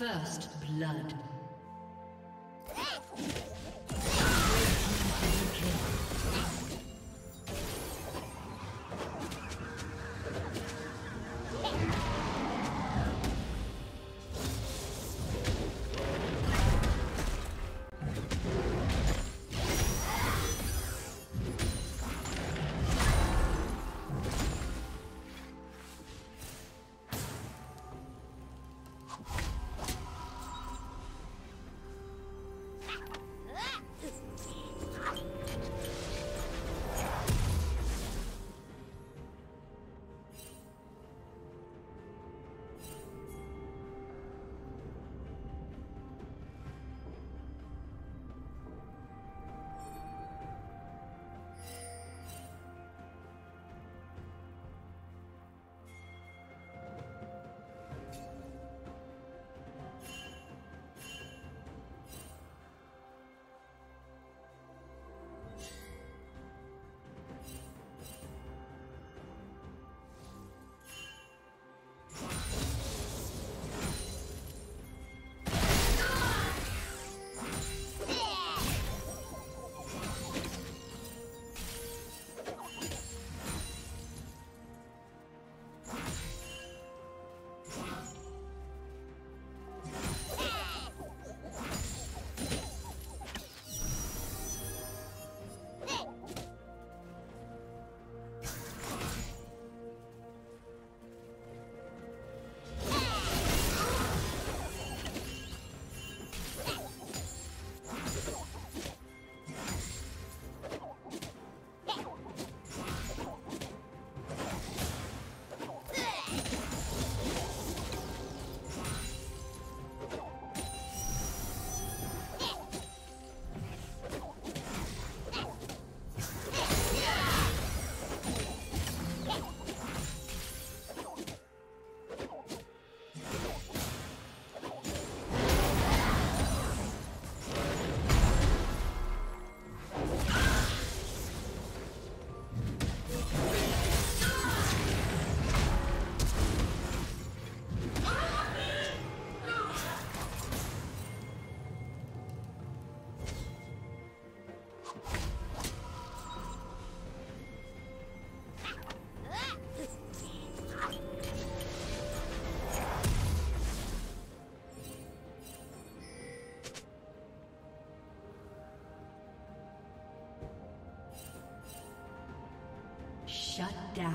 First blood. Shut down.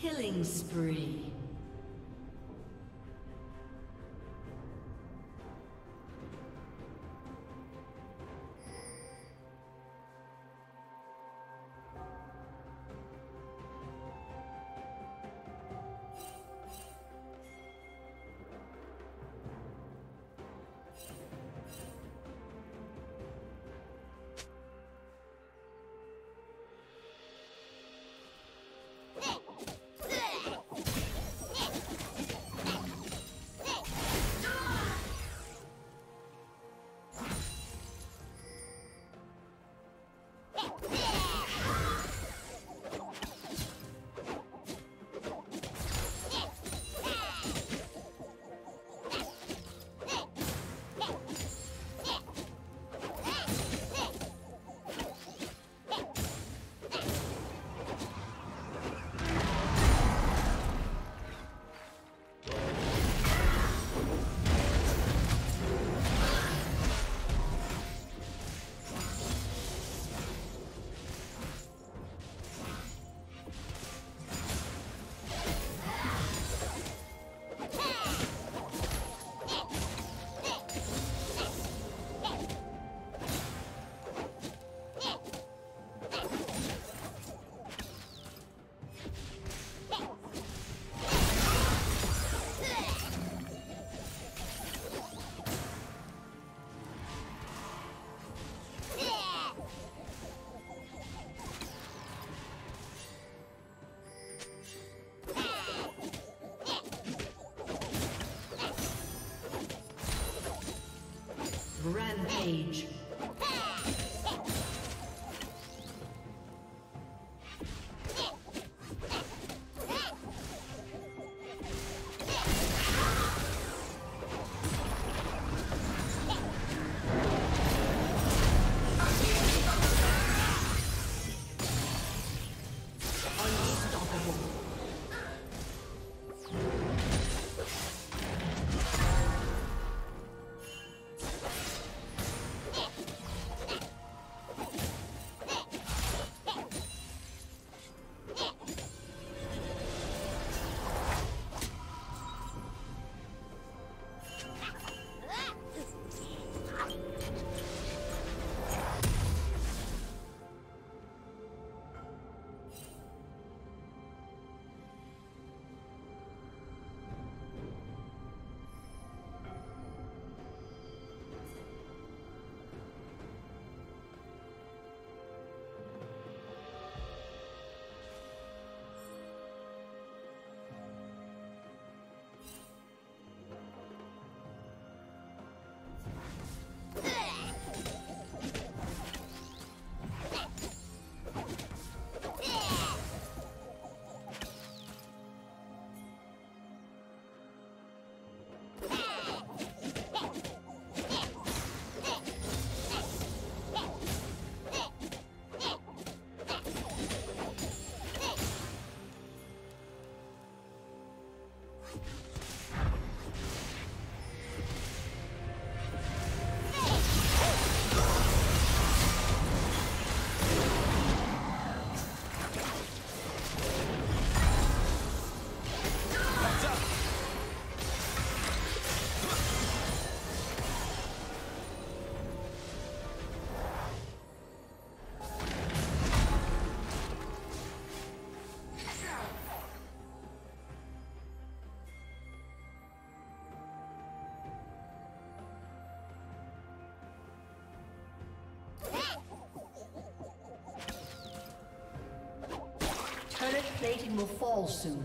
Killing spree. Rampage. Plating will fall soon.